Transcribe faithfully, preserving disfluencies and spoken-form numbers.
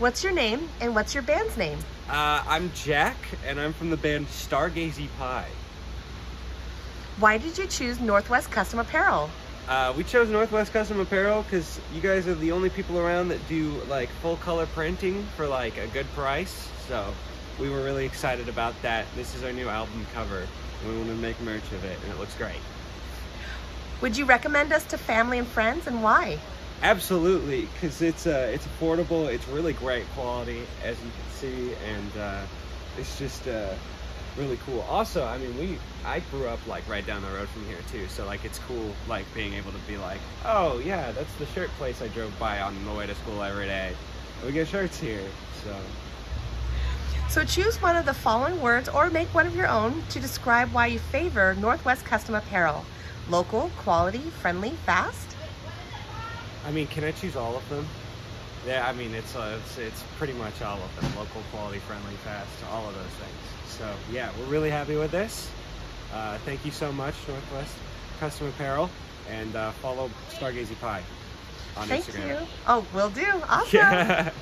What's your name and what's your band's name? Uh, I'm Jack and I'm from the band Stargazing Pie. Why did you choose Northwest Custom Apparel? Uh, we chose Northwest Custom Apparel because you guys are the only people around that do like full color printing for like a good price. So we were really excited about that. This is our new album cover and we want to make merch of it and it looks great. Would you recommend us to family and friends, and why? Absolutely, because it's uh, it's affordable, it's really great quality, as you can see, and uh, it's just uh, really cool. Also, I mean, we I grew up like right down the road from here too, so like it's cool like being able to be like, oh yeah, that's the shirt place I drove by on the way to school every day. We get shirts here, so. So choose one of the following words or make one of your own to describe why you favor Northwest Custom Apparel. Local, quality, friendly, fast? I mean, can I choose all of them? Yeah, I mean, it's, uh, it's, it's pretty much all of them. Local, quality, friendly, fast, all of those things. So yeah, we're really happy with this. Uh, thank you so much, Northwest Custom Apparel, and uh, follow Stargazing Pie on thank Instagram. Thank you. Oh, will do. Awesome. Yeah.